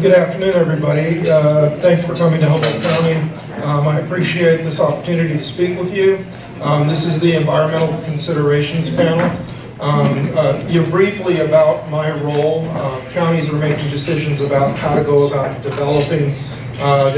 Good afternoon, everybody. Thanks for coming to Humboldt County. I appreciate this opportunity to speak with you. This is the environmental considerations panel. Briefly about my role. Counties are making decisions about how to go about developing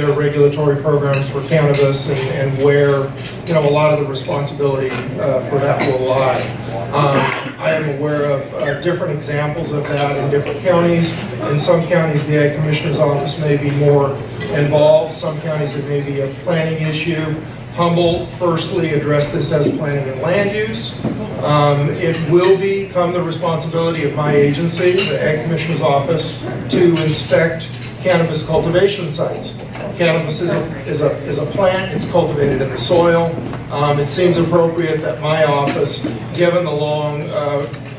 their regulatory programs for cannabis and where a lot of the responsibility for that will lie. I am aware of different examples of that in different counties. In some counties, the Ag Commissioner's Office may be more involved. Some counties, it may be a planning issue. Humboldt firstly addressed this as planning and land use. It will become the responsibility of my agency, the Ag Commissioner's Office, to inspect cannabis cultivation sites. Cannabis is a plant, it's cultivated in the soil. It seems appropriate that my office, given the long,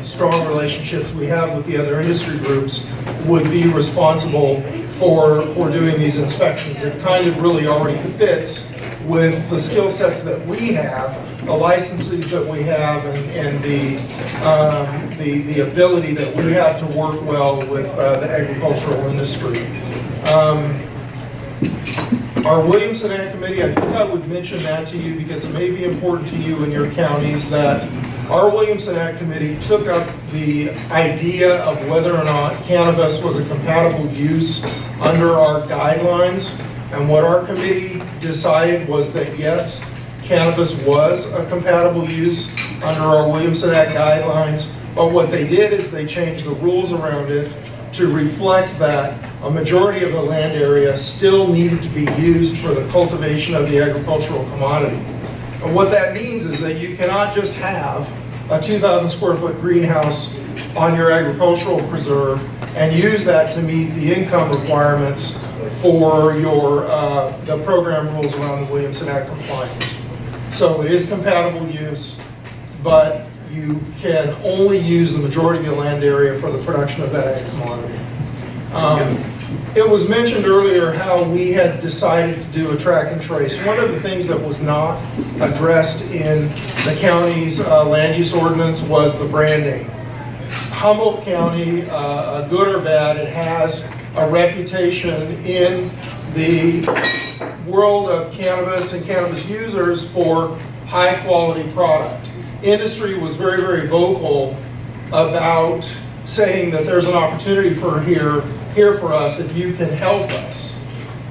strong relationships we have with the other industry groups, would be responsible for doing these inspections. It kind of really already fits with the skill sets that we have, the licenses that we have, and the ability that we have to work well with the agricultural industry. Our Williamson Act Committee, I think I would mention that to you because it may be important to you in your counties that our Williamson Act Committee took up the idea of whether or not cannabis was a compatible use under our guidelines. And what our committee decided was that yes, cannabis was a compatible use under our Williamson Act guidelines, but what they did is they changed the rules around it to reflect that a majority of the land area still needed to be used for the cultivation of the agricultural commodity. And what that means is that you cannot just have a 2,000 square foot greenhouse on your agricultural preserve and use that to meet the income requirements for your the program rules around the Williamson Act compliance. So it is compatible use, but you can only use the majority of the land area for the production of that ag commodity. It was mentioned earlier how we had decided to do a track and trace. One of the things that was not addressed in the county's land use ordinance was the branding. Humboldt County, good or bad, it has a reputation in the world of cannabis and cannabis users for high quality product. Industry was very, very vocal about saying that there's an opportunity for here for us if you can help us.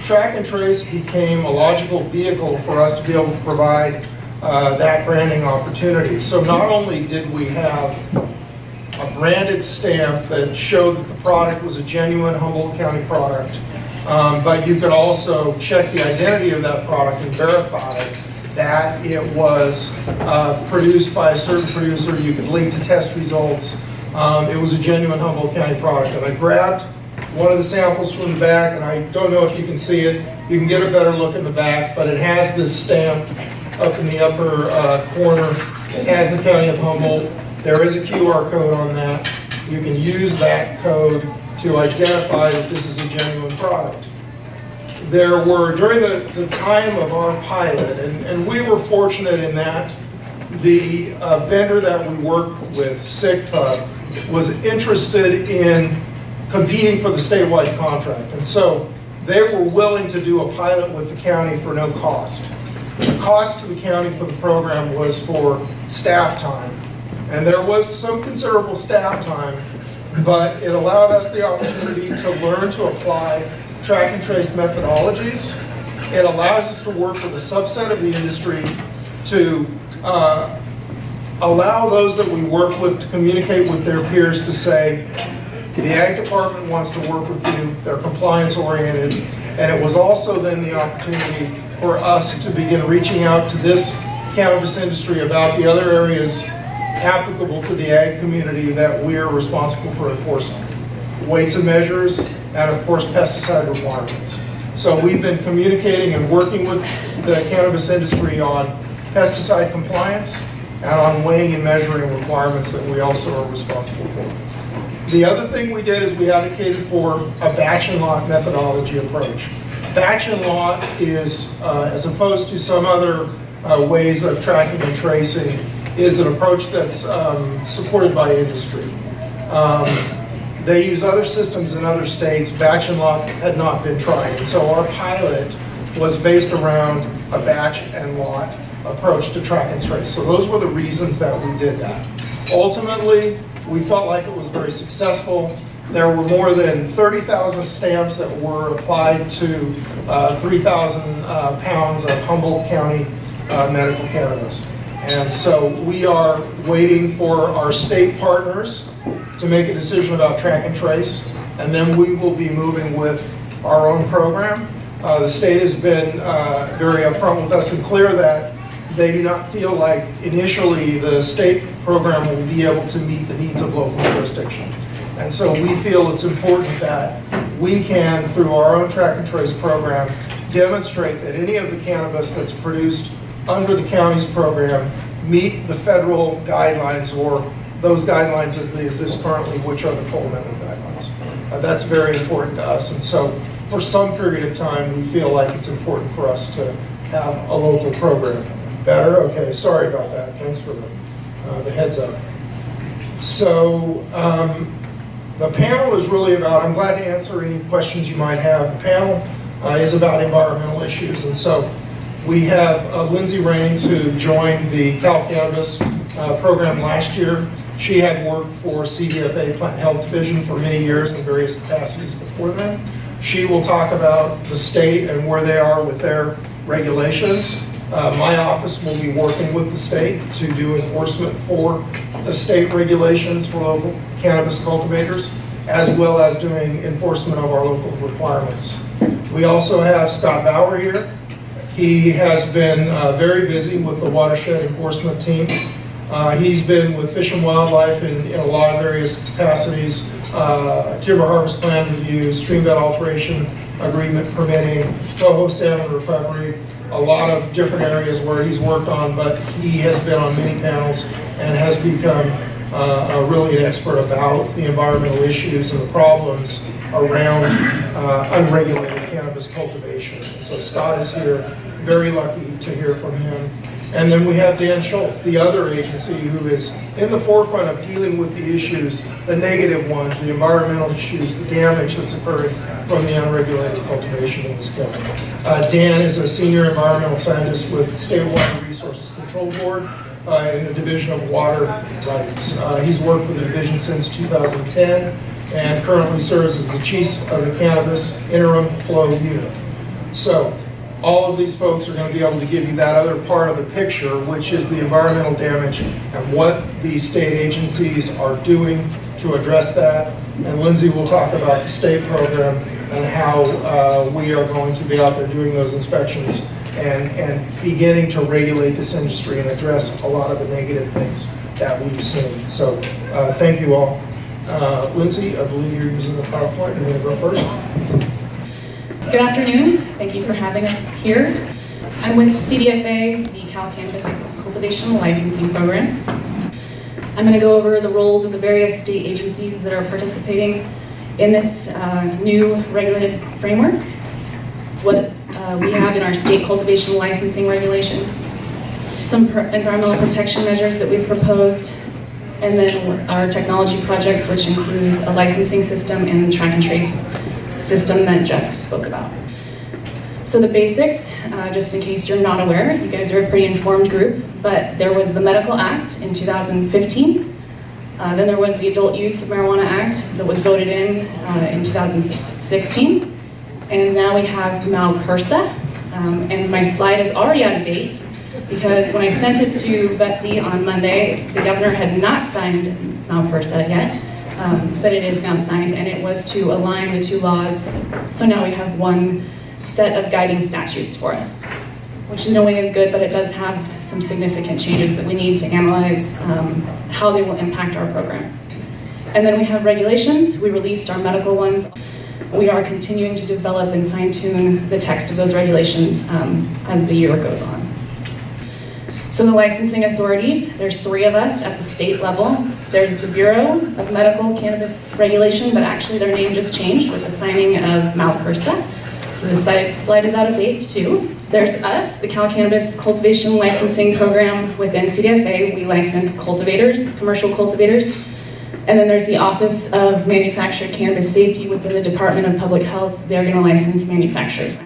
Track and trace became a logical vehicle for us to be able to provide that branding opportunity. So not only did we have a branded stamp that showed that the product was a genuine Humboldt County product, but you could also check the identity of that product and verify that it was produced by a certain producer. You could link to test results. It was a genuine Humboldt County product. And I grabbed one of the samples from the back, and I don't know if you can see it. You can get a better look in the back, but it has this stamp up in the upper corner. It has the County of Humboldt. There is a QR code on that. You can use that code to identify that this is a genuine product. There were, during the time of our pilot, and we were fortunate in that the vendor that we worked with, SICPA, was interested in competing for the statewide contract. And so they were willing to do a pilot with the county for no cost. The cost to the county for the program was for staff time. And there was some considerable staff time, but it allowed us the opportunity to learn to apply track and trace methodologies. It allows us to work with a subset of the industry to allow those that we work with to communicate with their peers to say, the Ag Department wants to work with you, they're compliance oriented. And it was also then the opportunity for us to begin reaching out to this cannabis industry about the other areas applicable to the ag community that we're responsible for enforcement. Weights and measures, and of course pesticide requirements. So we've been communicating and working with the cannabis industry on pesticide compliance and on weighing and measuring requirements that we also are responsible for. The other thing we did is we advocated for a batch and lot methodology approach. Batch and lot is, as opposed to some other ways of tracking and tracing, is an approach that's supported by industry. They use other systems in other states. Batch and lot had not been tried. And so our pilot was based around a batch and lot approach to track and trace. So those were the reasons that we did that. Ultimately, we felt like it was very successful. There were more than 30,000 stamps that were applied to 3,000 pounds of Humboldt County medical cannabis. And so we are waiting for our state partners to make a decision about track and trace, and then we will be moving with our own program. The state has been very upfront with us and clear that they do not feel like initially the state program will be able to meet the needs of local jurisdiction. And so we feel it's important that we can, through our own track and trace program, demonstrate that any of the cannabis that's produced under the county's program meet the federal guidelines, or those guidelines as exist currently, which are the Colorado guidelines. That's very important to us, and so for some period of time we feel like it's important for us to have a local program. Better? Okay, sorry about that. Thanks for the heads up. So the panel is really about, I'm glad to answer any questions you might have. The panel is about environmental issues, and so we have Lindsay Raines, who joined the Cal Cannabis program last year. She had worked for CDFA Plant Health Division for many years in various capacities before then. She will talk about the state and where they are with their regulations. My office will be working with the state to do enforcement for the state regulations for local cannabis cultivators, as well as doing enforcement of our local requirements. We also have Scott Bauer here. He has been very busy with the Watershed Enforcement Team. He's been with Fish and Wildlife in a lot of various capacities, timber harvest plan review, stream bed alteration agreement permitting, coho salmon recovery, a lot of different areas where he's worked on, but he has been on many panels and has become really an expert about the environmental issues and the problems around unregulated cannabis cultivation. So Scott is here, very lucky to hear from him. And then we have Dan Schultz, the other agency who is in the forefront of dealing with the issues, the negative ones, the environmental issues, the damage that's occurred from the unregulated cultivation in this county. Dan is a senior environmental scientist with State Water Resources Control Board in the Division of Water Rights. He's worked for the division since 2010 and currently serves as the chief of the Cannabis Interim Flow Unit. So all of these folks are going to be able to give you that other part of the picture, which is the environmental damage and what the state agencies are doing to address that. And Lindsay will talk about the state program and how we are going to be out there doing those inspections and beginning to regulate this industry and address a lot of the negative things that we've seen. So thank you all. Lindsay, I believe you're using the PowerPoint. You're going to go first. Good afternoon. Thank you for having us here. I'm with CDFA, the Cal Cannabis Cultivation Licensing Program. I'm going to go over the roles of the various state agencies that are participating in this new regulated framework, what we have in our state cultivation licensing regulations, some environmental protection measures that we've proposed, and then our technology projects, which include a licensing system and track and trace system that Jeff spoke about. So the basics, just in case you're not aware, you guys are a pretty informed group, but there was the Medical Act in 2015. Then there was the Adult Use Marijuana Act that was voted in 2016. And now we have MAUCRSA. And my slide is already out of date because when I sent it to Betsy on Monday, the governor had not signed MAUCRSA yet. But it is now signed, and it was to align the two laws, so now we have one set of guiding statutes for us, which in no way is good, but it does have some significant changes that we need to analyze how they will impact our program. And then we have regulations. We released our medical ones. We are continuing to develop and fine-tune the text of those regulations as the year goes on. So the licensing authorities, there's three of us at the state level. There's the Bureau of Medical Cannabis Regulation, but actually their name just changed with the signing of MAUCRSA. So the slide is out of date too. There's us, the Cal Cannabis Cultivation Licensing Program within CDFA. We license cultivators, commercial cultivators, And then there's the Office of Manufactured Cannabis Safety within the Department of Public Health. They're going to license manufacturers.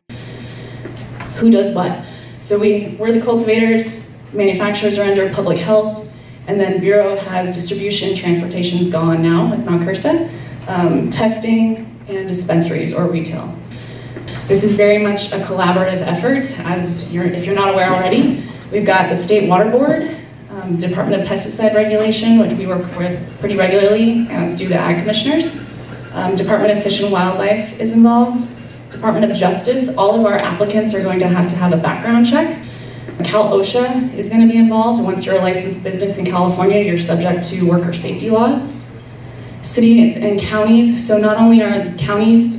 Who does what? So we're the cultivators, manufacturers are under public health, and then Bureau has distribution, transportation's gone now with MAUCRSA, testing, and dispensaries or retail. This is very much a collaborative effort. If you're not aware already, we've got the State Water Board, Department of Pesticide Regulation, which we work with pretty regularly, as do the Ag Commissioners. Department of Fish and Wildlife is involved. Department of Justice, all of our applicants are going to have a background check. Cal OSHA is going to be involved. Once you're a licensed business in California, you're subject to worker safety laws. Cities and counties, so not only are counties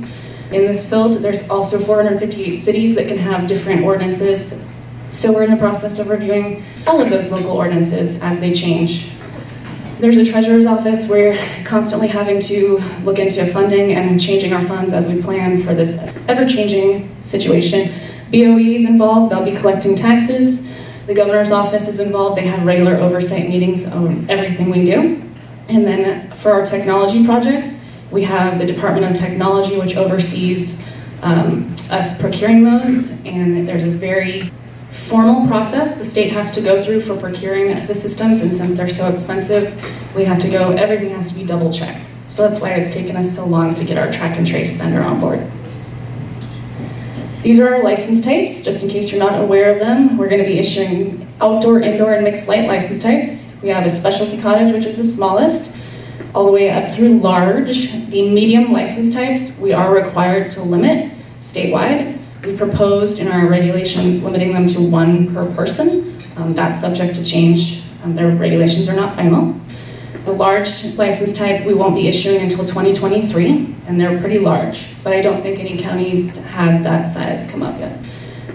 in this field, there's also 458 cities that can have different ordinances. So we're in the process of reviewing all of those local ordinances as they change. There's a treasurer's office. We're constantly having to look into funding and changing our funds as we plan for this ever-changing situation. BOE is involved. They'll be collecting taxes. The governor's office is involved. They have regular oversight meetings on everything we do. And then for our technology projects, we have the Department of Technology, which oversees us procuring those. And there's a very formal process the state has to go through for procuring the systems, and since they're so expensive, we have to go, everything has to be double checked. So that's why it's taken us so long to get our track and trace vendor on board. These are our license types, just in case you're not aware of them. We're going to be issuing outdoor, indoor, and mixed light license types. We have a specialty cottage, which is the smallest, all the way up through large. The medium license types we are required to limit statewide. We proposed in our regulations limiting them to one per person. That's subject to change. Their regulations are not final. The large license type we won't be issuing until 2023, and they're pretty large, but I don't think any counties had that size come up yet.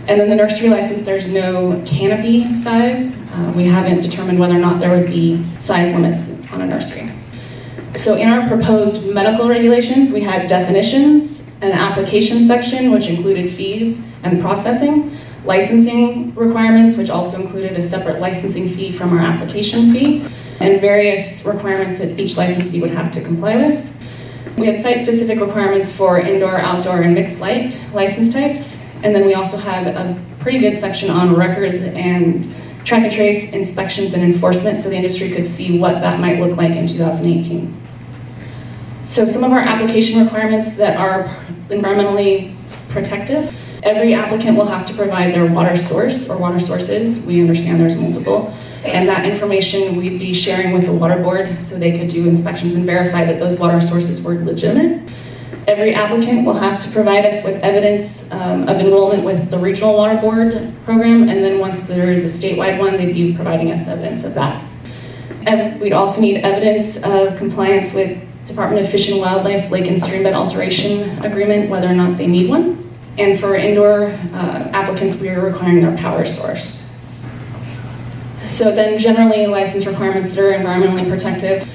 And then the nursery license, there's no canopy size. We haven't determined whether or not there would be size limits on a nursery. So in our proposed medical regulations, we had definitions, an application section, which included fees and processing, licensing requirements, which also included a separate licensing fee from our application fee, and various requirements that each licensee would have to comply with. We had site-specific requirements for indoor, outdoor, and mixed light license types, and then we also had a pretty good section on records and track and trace, inspections, and enforcement, so the industry could see what that might look like in 2018. So some of our application requirements that are environmentally protective. Every applicant will have to provide their water source or water sources. We understand there's multiple. And that information we'd be sharing with the water board so they could do inspections and verify that those water sources were legitimate. Every applicant will have to provide us with evidence of enrollment with the regional water board program. And then once there is a statewide one, they'd be providing us evidence of that. And we'd also need evidence of compliance with Department of Fish and Wildlife's Lake and Stream Bed Alteration Agreement, whether or not they need one. And for indoor applicants, we are requiring their power source. So then generally license requirements that are environmentally protective,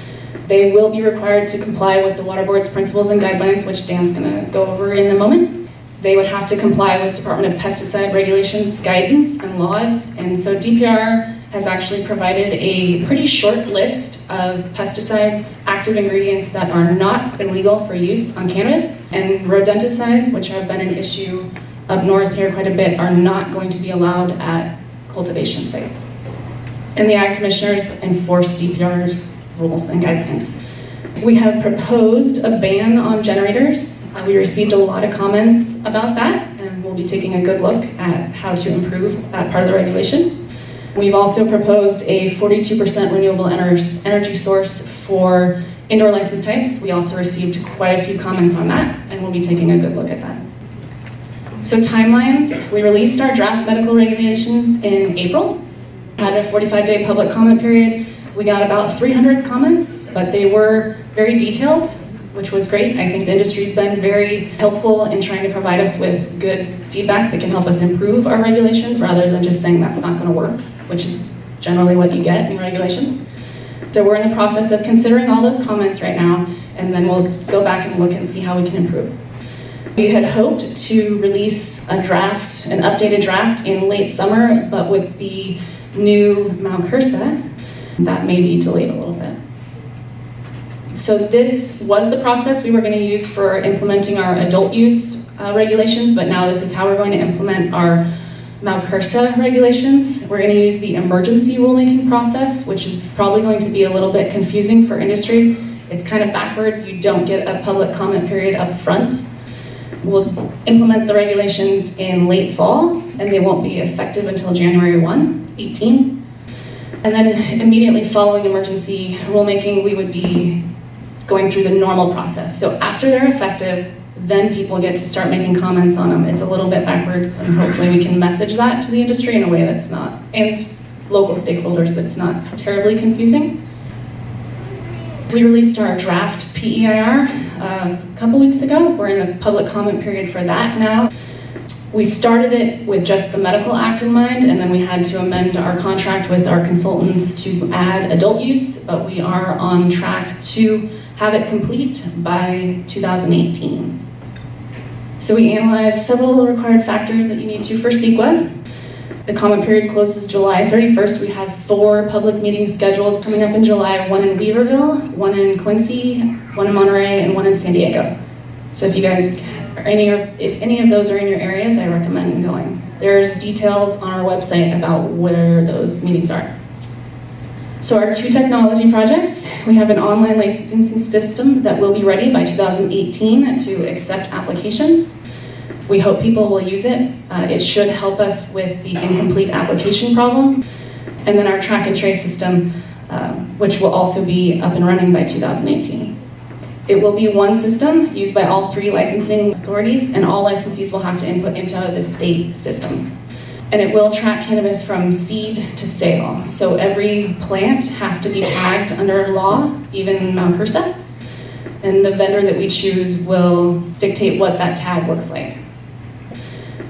they will be required to comply with the Water Board's principles and guidelines, which Dan's going to go over in a moment. They would have to comply with Department of Pesticide Regulations, guidance, and laws. And so DPR has actually provided a pretty short list of pesticides, active ingredients that are not illegal for use on cannabis, and rodenticides, which have been an issue up north here quite a bit, are not going to be allowed at cultivation sites. And the Ag Commissioners enforce DPR's rules and guidelines. We have proposed a ban on generators. We received a lot of comments about that, and we'll be taking a good look at how to improve that part of the regulation. We've also proposed a 42% renewable energy source for indoor license types. We also received quite a few comments on that, and we'll be taking a good look at that. So timelines, we released our draft medical regulations in April, had a 45-day public comment period. We got about 300 comments, but they were very detailed, which was great. I think the industry's been very helpful in trying to provide us with good feedback that can help us improve our regulations rather than just saying that's not going to work, which is generally what you get in regulations. So we're in the process of considering all those comments right now, and then we'll go back and look and see how we can improve. We had hoped to release a draft, an updated draft, in late summer, but with the new MAUCRSA, that may be delayed a little bit. So this was the process we were going to use for implementing our adult use regulations, but now this is how we're going to implement our MAUCRSA regulations. We're going to use the emergency rulemaking process, which is probably going to be a little bit confusing for industry. It's kind of backwards. You don't get a public comment period up front. We'll implement the regulations in late fall, and they won't be effective until January 1, 18. And then immediately following emergency rulemaking, we would be going through the normal process. So after they're effective, then people get to start making comments on them. It's a little bit backwards, and hopefully we can message that to the industry in a way that's not, and local stakeholders, that's not terribly confusing. We released our draft PEIR a couple weeks ago. We're in the public comment period for that now. We started it with just the Medical Act in mind, and then we had to amend our contract with our consultants to add adult use, but we are on track to have it complete by 2018. So we analyzed several required factors that you need to for CEQA. The comment period closes July 31st. We have 4 public meetings scheduled coming up in July, 1 in Weaverville, 1 in Quincy, 1 in Monterey, and 1 in San Diego. So if you guys, if any of those are in your areas, I recommend going. There's details on our website about where those meetings are. So our 2 technology projects, we have an online licensing system that will be ready by 2018 to accept applications. We hope people will use it. It should help us with the incomplete application problem. And then our track and trace system, which will also be up and running by 2018. It will be one system used by all 3 licensing authorities, and all licensees will have to input into the state system. And it will track cannabis from seed to sale. So every plant has to be tagged under law, even MAUCRSA. And the vendor that we choose will dictate what that tag looks like.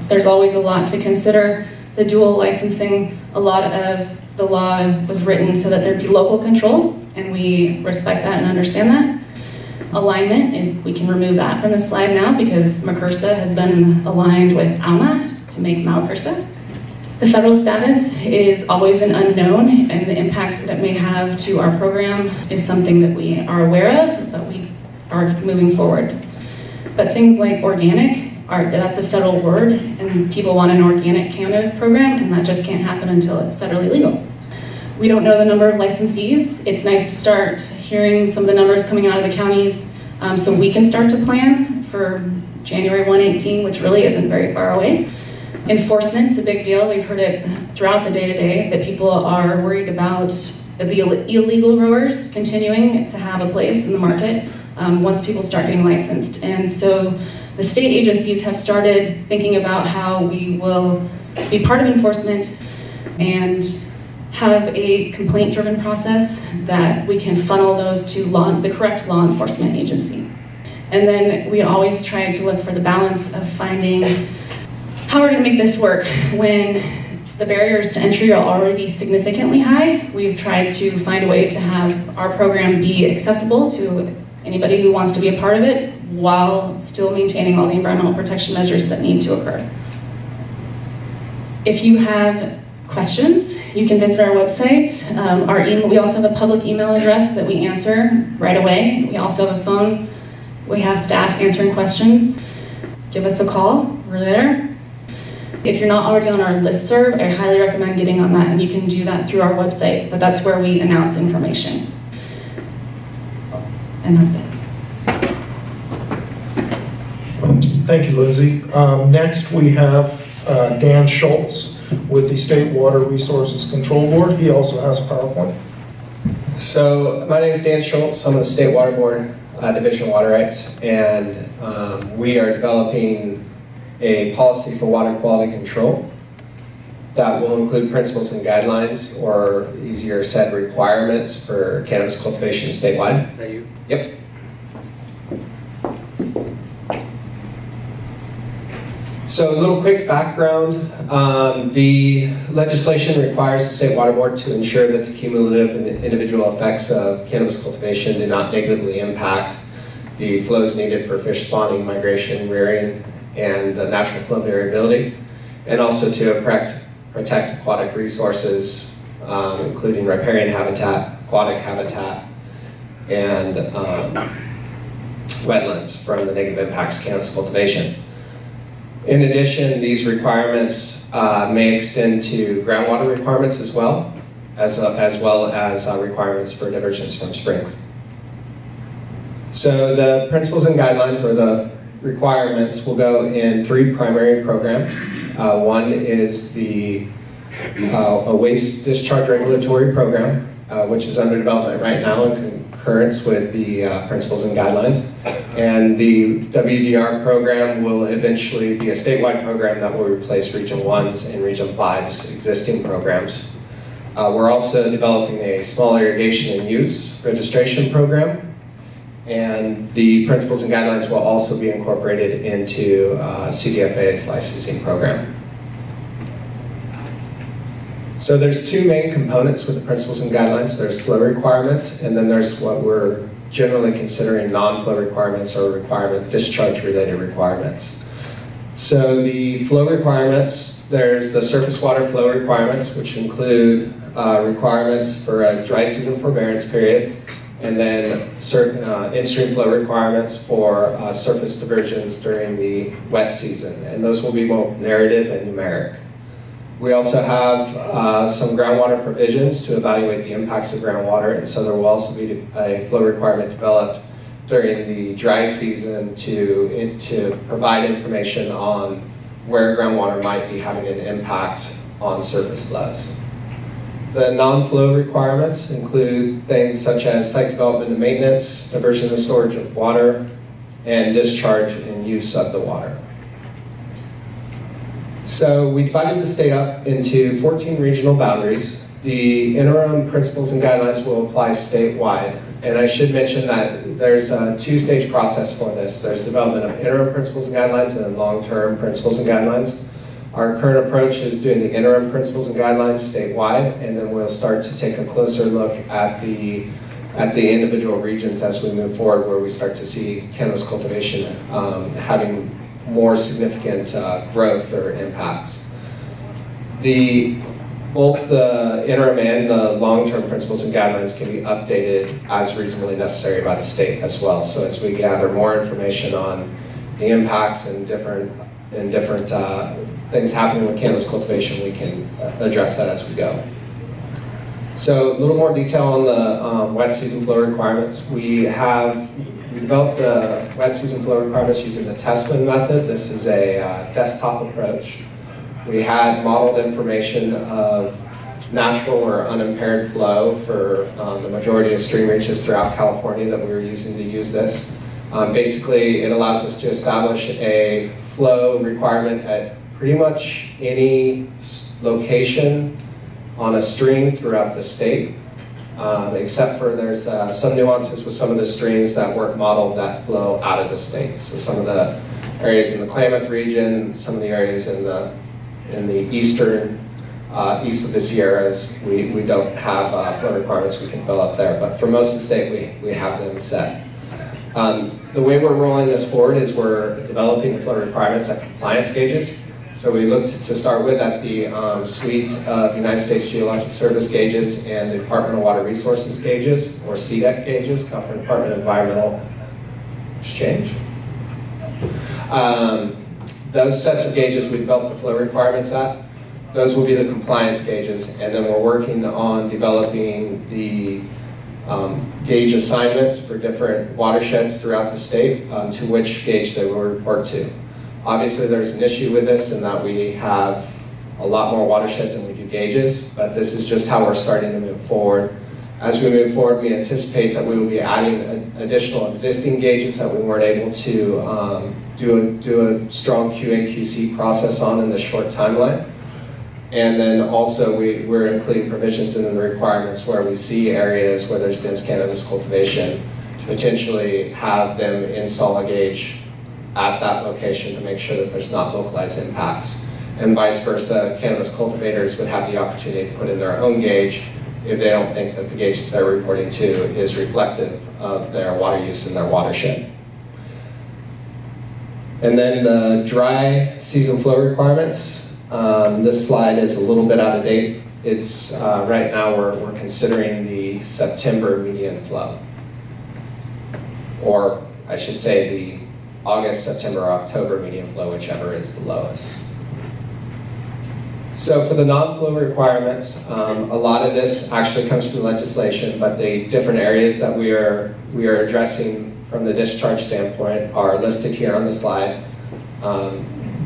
There's always a lot to consider. The dual licensing, a lot of the law was written so that there'd be local control, and we respect that and understand that. Alignment is, we can remove that from the slide now because MAUCRSA has been aligned with ALMA to make MAUCRSA. The federal status is always an unknown, and the impacts that it may have to our program is something that we are aware of, but we are moving forward. But things like organic, that's a federal word, and people want an organic cannabis program, and that just can't happen until it's federally legal. We don't know the number of licensees. It's nice to start hearing some of the numbers coming out of the counties so we can start to plan for January 1, 2018, which really isn't very far away. Enforcement's a big deal. We've heard it throughout the day-to-day that people are worried about the illegal growers continuing to have a place in the market once people start getting licensed. And so the state agencies have started thinking about how we will be part of enforcement and have a complaint-driven process that we can funnel those to the correct law enforcement agency. And then we always try to look for the balance of finding how we're going to make this work when the barriers to entry are already significantly high. We've tried to find a way to have our program be accessible to anybody who wants to be a part of it while still maintaining all the environmental protection measures that need to occur. If you have questions, you can visit our website. Our email, we also have a public email address that we answer right away. We also have a phone. We have staff answering questions. Give us a call. We're there. If you're not already on our listserv, I highly recommend getting on that, and you can do that through our website, but that's where we announce information. And that's it. Thank you, Lindsay. Next we have Dan Schultz with the State Water Resources Control Board. He also has a PowerPoint. So my name is Dan Schultz. I'm on the State Water Board, Division of Water Rights, and we are developing a policy for water quality control that will include principles and guidelines, or easier said, requirements for cannabis cultivation statewide. Is that you? Yep. So a little quick background. The legislation requires the State Water Board to ensure that the cumulative and individual effects of cannabis cultivation do not negatively impact the flows needed for fish spawning, migration, rearing, and the natural flow variability, and also to protect aquatic resources, including riparian habitat, aquatic habitat, and wetlands from the negative impacts of cannabis cultivation. In addition, these requirements may extend to groundwater requirements as well as requirements for diversions from springs. So the principles and guidelines, or the requirements, will go in three primary programs. One is the a waste discharge regulatory program, which is under development right now in concurrence with the principles and guidelines. And the WDR program will eventually be a statewide program that will replace Region 1's and Region 5's existing programs. We're also developing a small irrigation and use registration program, and the principles and guidelines will also be incorporated into CDFA's licensing program. So there's two main components with the principles and guidelines. There's flow requirements, and then there's what we're generally considering non-flow requirements or discharge-related requirements. So the flow requirements, there's the surface water flow requirements, which include requirements for a dry season forbearance period, and then certain in-stream flow requirements for surface diversions during the wet season. And those will be both narrative and numeric. We also have some groundwater provisions to evaluate the impacts of groundwater, and so there will also be a flow requirement developed during the dry season to provide information on where groundwater might be having an impact on surface flows. The non-flow requirements include things such as site development and maintenance, diversion and storage of water, and discharge and use of the water. So we divided the state up into 14 regional boundaries. The interim principles and guidelines will apply statewide. And I should mention that there's a two-stage process for this. There's development of interim principles and guidelines and then long-term principles and guidelines. Our current approach is doing the interim principles and guidelines statewide, and then we'll start to take a closer look at the individual regions as we move forward, where we start to see cannabis cultivation having more significant growth or impacts. Both the interim and the long-term principles and guidelines can be updated as reasonably necessary by the state as well. So as we gather more information on the impacts and different things happening with cannabis cultivation, we can address that as we go. So a little more detail on the wet season flow requirements. We developed the wet season flow requirements using the Testman method. This is a desktop approach. We had modeled information of natural or unimpaired flow for the majority of stream reaches throughout California that we were using to use this. Basically, it allows us to establish a flow requirement at pretty much any location on a stream throughout the state, except for there's some nuances with some of the streams that weren't modeled that flow out of the state. So some of the areas in the Klamath region, some of the areas in the eastern, east of the Sierras, we don't have flow requirements we can develop there, but for most of the state, we have them set. The way we're rolling this forward is we're developing flow requirements at compliance gauges. So we looked to start with at the suite of United States Geologic Survey gauges and the Department of Water Resources gauges, or CDEC gauges, California Department of Environmental Exchange. Those sets of gauges we developed the flow requirements at, those will be the compliance gauges, and then we're working on developing the gauge assignments for different watersheds throughout the state to which gauge they will report to. Obviously there's an issue with this in that we have a lot more watersheds than we do gauges, but this is just how we're starting to move forward. As we move forward, we anticipate that we will be adding additional existing gauges that we weren't able to do a strong QA/QC process on in this short timeline. And then also we're including provisions in the requirements where we see areas where there's dense cannabis cultivation to potentially have them install a gauge at that location to make sure that there's not localized impacts. And vice versa, cannabis cultivators would have the opportunity to put in their own gauge if they don't think that the gauge that they're reporting to is reflective of their water use in their watershed. And then the dry season flow requirements. This slide is a little bit out of date. It's right now we're considering the September median flow. or I should say the August, September, October median flow, whichever is the lowest. So for the non-flow requirements, a lot of this actually comes from legislation, but the different areas that we are addressing from the discharge standpoint are listed here on the slide.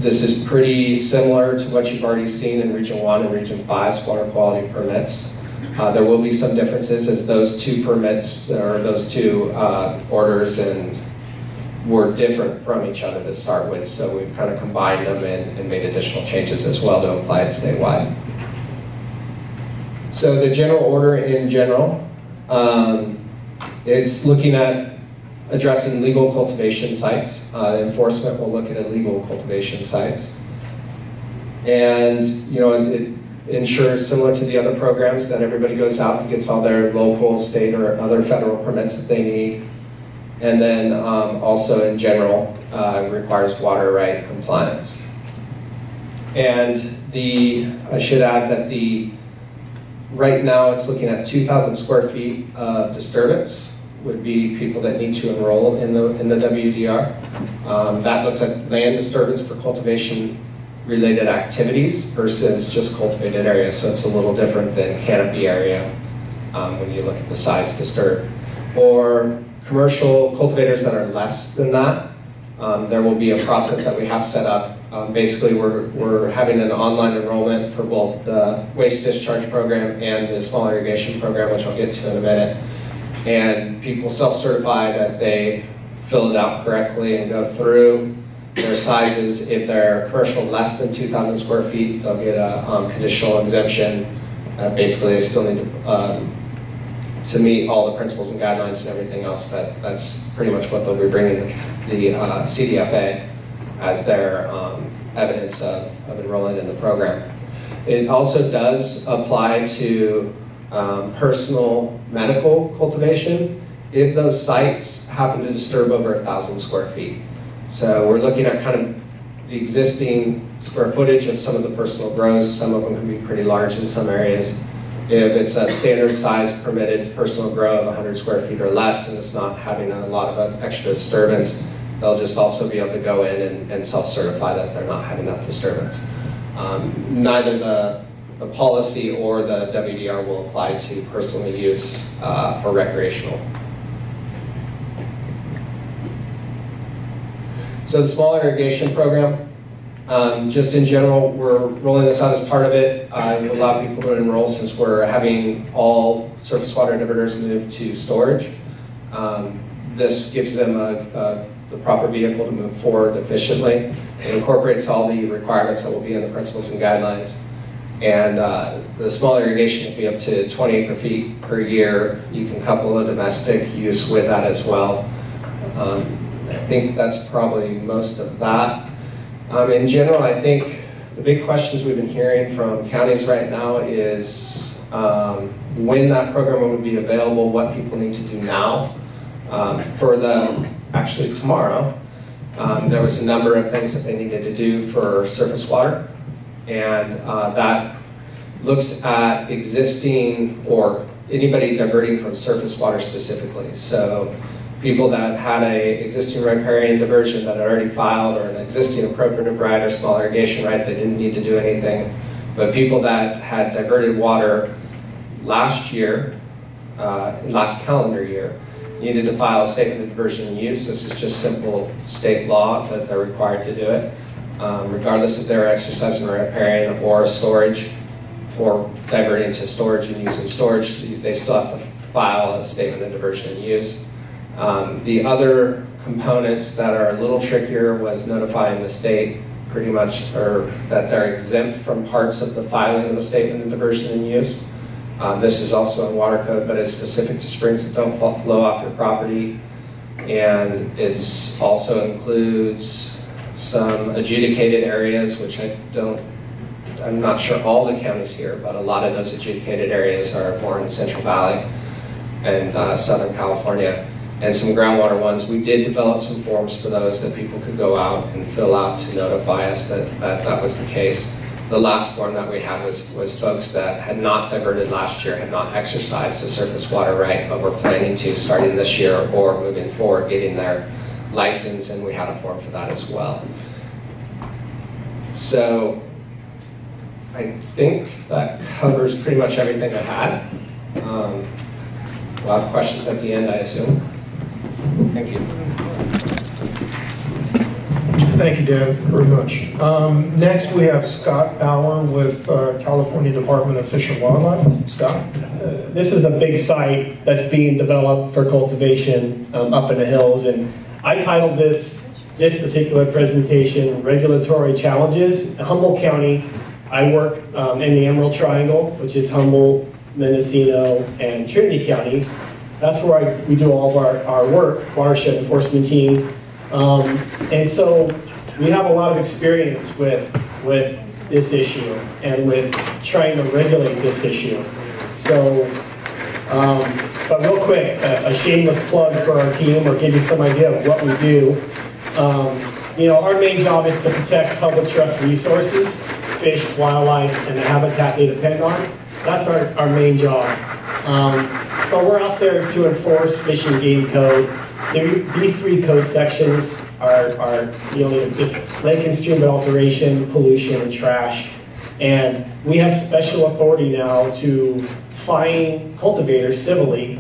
This is pretty similar to what you've already seen in Region 1 and Region 5's water quality permits. There will be some differences as those two permits, or those two orders and were different from each other to start with, so we've kind of combined them and made additional changes as well to apply it statewide. So the general order in general, it's looking at addressing legal cultivation sites. Enforcement will look at illegal cultivation sites. And, you know, it ensures, similar to the other programs, that everybody goes out and gets all their local, state, or other federal permits that they need. And then also in general, requires water right compliance. And I should add that right now it's looking at 2,000 square feet of disturbance would be people that need to enroll in the WDR. That looks at land disturbance for cultivation related activities versus just cultivated areas. So it's a little different than canopy area when you look at the size disturbed. Or commercial cultivators that are less than that, there will be a process that we have set up. Basically, we're having an online enrollment for both the waste discharge program and the small irrigation program, which I'll get to in a minute. And people self-certify that they fill it out correctly and go through their sizes. If they're commercial less than 2,000 square feet, they'll get a conditional exemption. Basically, they still need to meet all the principles and guidelines and everything else, but that's pretty much what they'll be bringing the CDFA as their evidence of enrolling in the program. It also does apply to personal medical cultivation if those sites happen to disturb over 1,000 square feet. So we're looking at kind of the existing square footage of some of the personal grows. Some of them can be pretty large in some areas. If it's a standard size permitted personal grow of 100 square feet or less and it's not having a lot of extra disturbance, they'll just also be able to go in and self-certify that they're not having that disturbance. Neither the policy or the WDR will apply to personal use for recreational. So the small irrigation program, just in general, we're rolling this out as part of it. We allow people to enroll since we're having all surface water diverters move to storage. This gives them the proper vehicle to move forward efficiently. It incorporates all the requirements that will be in the principles and guidelines. And the small irrigation will be up to 20 acre feet per year. You can couple a domestic use with that as well. I think that's probably most of that. In general, I think the big questions we've been hearing from counties right now is when that program would be available, what people need to do now. Actually tomorrow, there was a number of things that they needed to do for surface water, and that looks at existing or anybody diverting from surface water specifically. So, people that had an existing riparian diversion that had already filed, or an existing appropriative right or small irrigation right, they didn't need to do anything. But people that had diverted water last year, last calendar year, needed to file a statement of diversion and use. This is just simple state law that they're required to do it, regardless if they're exercising riparian or storage, or diverting to storage and using storage, they still have to file a statement of diversion and use. The other components that are a little trickier was notifying the state pretty much, or that they're exempt from parts of the filing of the statement of diversion and use. This is also in water code, but it's specific to springs that don't flow off your property. And it also includes some adjudicated areas, which I'm not sure all the counties here, but a lot of those adjudicated areas are more in Central Valley and Southern California. And some groundwater ones. We did develop some forms for those that people could go out and fill out to notify us that that was the case. The last form that we had was folks that had not diverted last year, had not exercised a surface water right, but were planning to starting this year or moving forward, getting their license, and we had a form for that as well. So I think that covers pretty much everything I had. We'll have questions at the end, I assume. Thank you. Thank you, Dan, very much. Next, we have Scott Bauer with California Department of Fish and Wildlife. Scott? This is a big site that's being developed for cultivation up in the hills, and I titled this particular presentation, Regulatory Challenges. Humboldt County, I work in the Emerald Triangle, which is Humboldt, Mendocino, and Trinity Counties. That's where we do all of our work, Watershed Enforcement Team. And so we have a lot of experience with this issue and with trying to regulate this issue. So, but real quick, a shameless plug for our team, or give you some idea of what we do. You know, our main job is to protect public trust resources, fish, wildlife, and the habitat they depend on. That's our main job. But we're out there to enforce Fish and Game Code. These three code sections are dealing with just lake and stream alteration, pollution, and trash. And we have special authority now to fine cultivators civilly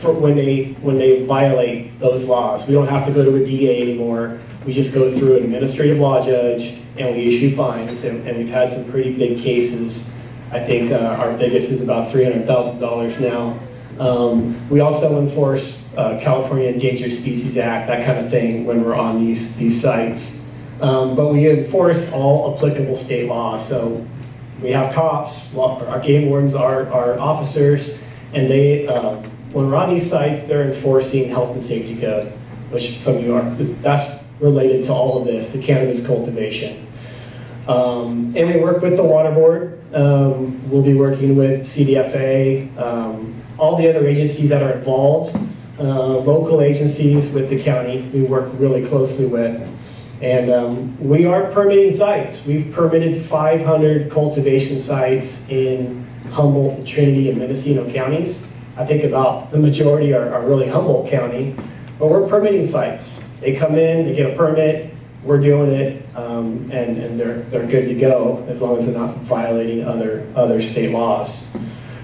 for when they violate those laws. We don't have to go to a DA anymore. We just go through an administrative law judge, and we issue fines. And we've had some pretty big cases. I think our biggest is about $300,000 now. We also enforce California Endangered Species Act, that kind of thing, when we're on these sites. But we enforce all applicable state laws. So we have cops, our game wardens are officers, and they, when we're on these sites, they're enforcing health and safety code, which some of you are. That's related to all of this, the cannabis cultivation. And we work with the Water Board. We'll be working with CDFA, all the other agencies that are involved, local agencies with the county we work really closely with. And we are permitting sites. We've permitted 500 cultivation sites in Humboldt, Trinity, and Mendocino counties. I think about the majority are really Humboldt County, but we're permitting sites. They come in, they get a permit, we're doing it, and they're good to go as long as they're not violating other state laws.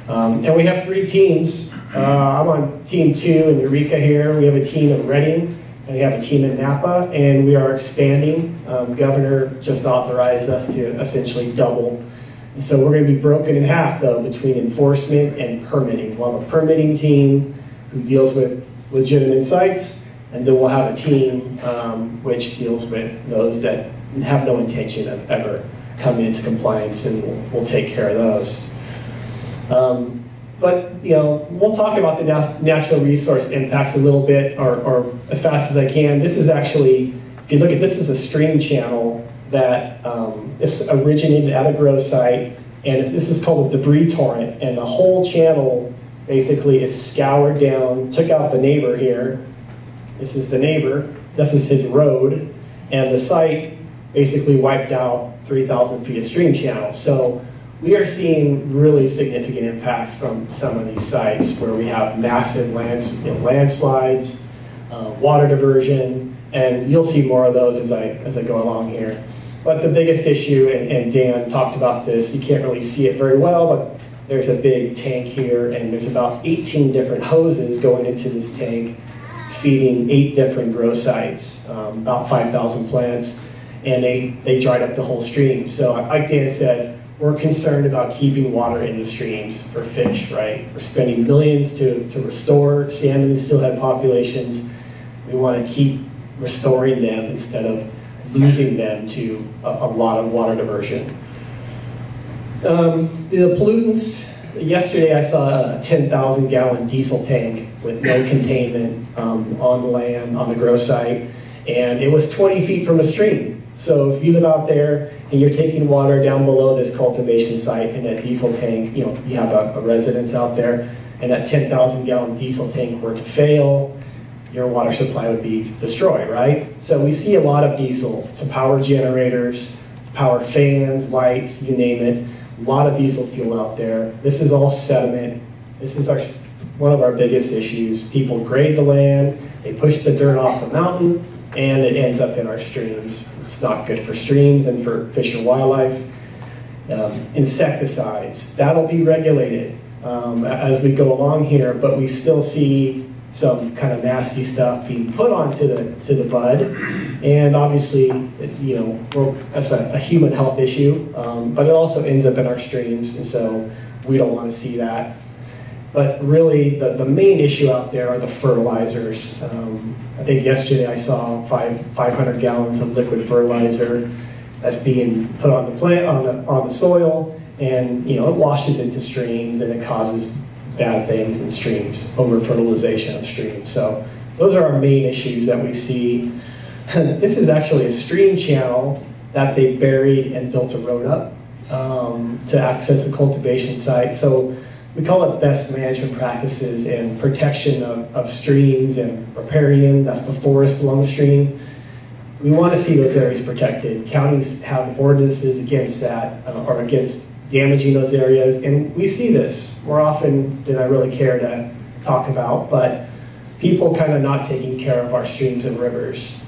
And we have three teams. I'm on team 2 in Eureka here. We have a team in Redding, and we have a team in Napa, and we are expanding. Governor just authorized us to essentially double. And so we're going to be broken in half, though, between enforcement and permitting. We'll have a permitting team who deals with legitimate sites, and then we'll have a team which deals with those that have no intention of ever coming into compliance, and we'll take care of those. But, you know, we'll talk about the natural resource impacts a little bit, or as fast as I can. This is actually, if you look at this, is a stream channel that it's originated at a grow site, and this is called a debris torrent, and the whole channel basically is scoured down, took out the neighbor here. This is the neighbor, this is his road, and the site basically wiped out 3,000 feet of stream channel. So we are seeing really significant impacts from some of these sites where we have massive landslides, water diversion, and you'll see more of those as I go along here. But the biggest issue, and Dan talked about this, you can't really see it very well, but there's a big tank here, and there's about 18 different hoses going into this tank, feeding 8 different grow sites, about 5,000 plants, and they dried up the whole stream. So like Dan said, we're concerned about keeping water in the streams for fish, right? We're spending millions to restore salmon and steelhead populations. We want to keep restoring them instead of losing them to a lot of water diversion. The pollutants, yesterday I saw a 10,000 gallon diesel tank with no containment on the land, on the grow site, and it was 20 feet from a stream. So if you live out there and you're taking water down below this cultivation site in that diesel tank, you know, you have a residence out there, and that 10,000 gallon diesel tank were to fail, your water supply would be destroyed, right? So we see a lot of diesel to power generators, powered fans, lights, you name it. A lot of diesel fuel out there. This is all sediment. This is one of our biggest issues. People grade the land, they push the dirt off the mountain, and it ends up in our streams. It's not good for streams and for fish and wildlife. Insecticides, that'll be regulated as we go along here, but we still see some kind of nasty stuff being put onto the bud, and obviously, you know, that's a human health issue, but it also ends up in our streams, and so we don't want to see that. But really, the main issue out there are the fertilizers. I think yesterday I saw 500 gallons of liquid fertilizer that's being put on the plant, on the soil, and you know it washes into streams and it causes bad things in streams, over-fertilization of streams. So those are our main issues that we see. This is actually a stream channel that they buried and built a road up to access the cultivation site. So we call it best management practices and protection of streams and riparian, that's the forest along stream. We want to see those areas protected. Counties have ordinances against that, or against damaging those areas, and we see this more often than I really care to talk about, but people kind of not taking care of our streams and rivers.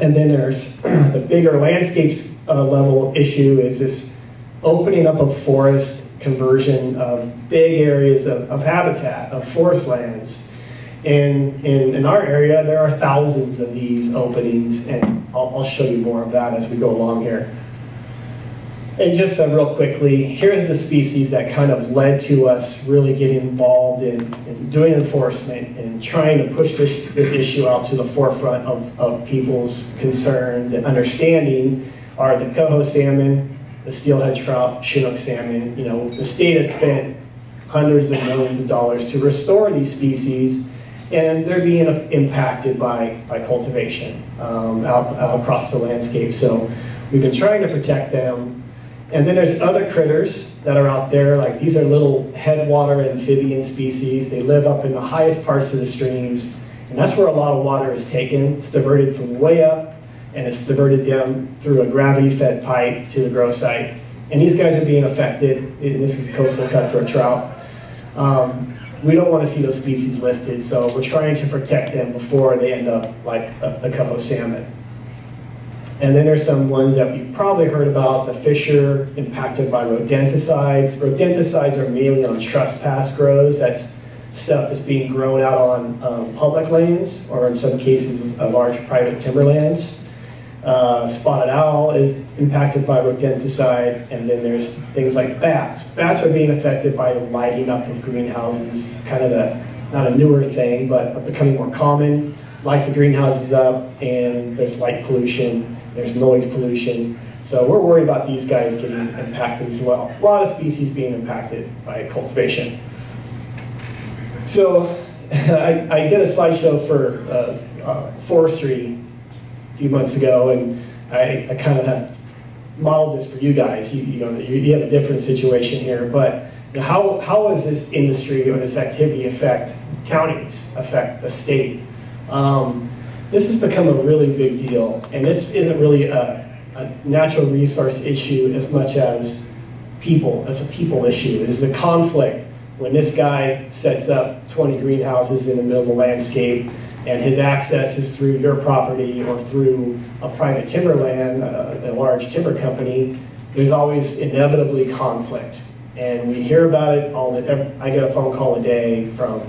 And then there's the bigger landscapes level issue is this opening up of forest, conversion of big areas of habitat, of forest lands. And in our area, there are thousands of these openings, and I'll show you more of that as we go along here. And just real quickly, here's the species that kind of led to us really getting involved in doing enforcement and trying to push this issue out to the forefront of people's concerns and understanding are the coho salmon, the steelhead trout, Chinook salmon. You know, the state has spent hundreds of millions of dollars to restore these species, and they're being impacted by cultivation out across the landscape. So we've been trying to protect them. And then there's other critters that are out there, like these are little headwater amphibian species. They live up in the highest parts of the streams, and that's where a lot of water is taken. It's diverted from way up, and it's diverted down through a gravity-fed pipe to the grow site. And these guys are being affected, and this is coastal cutthroat trout. We don't want to see those species listed, so we're trying to protect them before they end up like the coho salmon. And then there's some ones that you've probably heard about, the fish are impacted by rodenticides. Rodenticides are mainly on trespass grows. That's stuff that's being grown out on public lands, or in some cases, large private timberlands. Spotted owl is impacted by rodenticide, and then there's things like bats. Bats are being affected by the lighting up of greenhouses, kind of not a newer thing, but becoming more common. Light the greenhouses up, and there's light pollution, there's noise pollution. So we're worried about these guys getting impacted as well. A lot of species being impacted by cultivation. So I did a slideshow for forestry a few months ago, and I kind of have modeled this for you guys. You have a different situation here, but how does this industry or this activity affect counties, affect the state? This has become a really big deal, and this isn't really a natural resource issue as much as people, as a people issue. It's the conflict when this guy sets up 20 greenhouses in the middle of the landscape, and his access is through your property or through a private timberland, a large timber company. There's always inevitably conflict, and we hear about it all. I get a phone call a day from